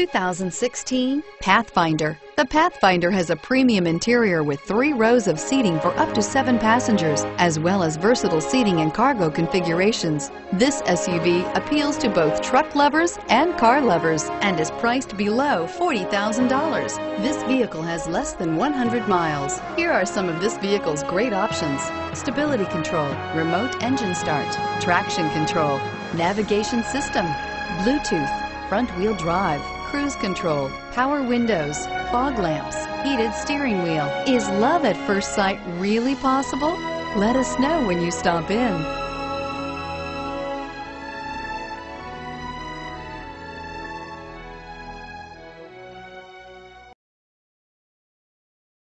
2016 Pathfinder. The Pathfinder has a premium interior with 3 rows of seating for up to 7 passengers, as well as versatile seating and cargo configurations. This SUV appeals to both truck lovers and car lovers and is priced below $40,000. This vehicle has less than 100 miles. Here are some of this vehicle's great options: stability control, remote engine start, traction control, navigation system, Bluetooth, front-wheel drive, cruise control, power windows, fog lamps, heated steering wheel. Is love at first sight really possible? Let us know when you stop in.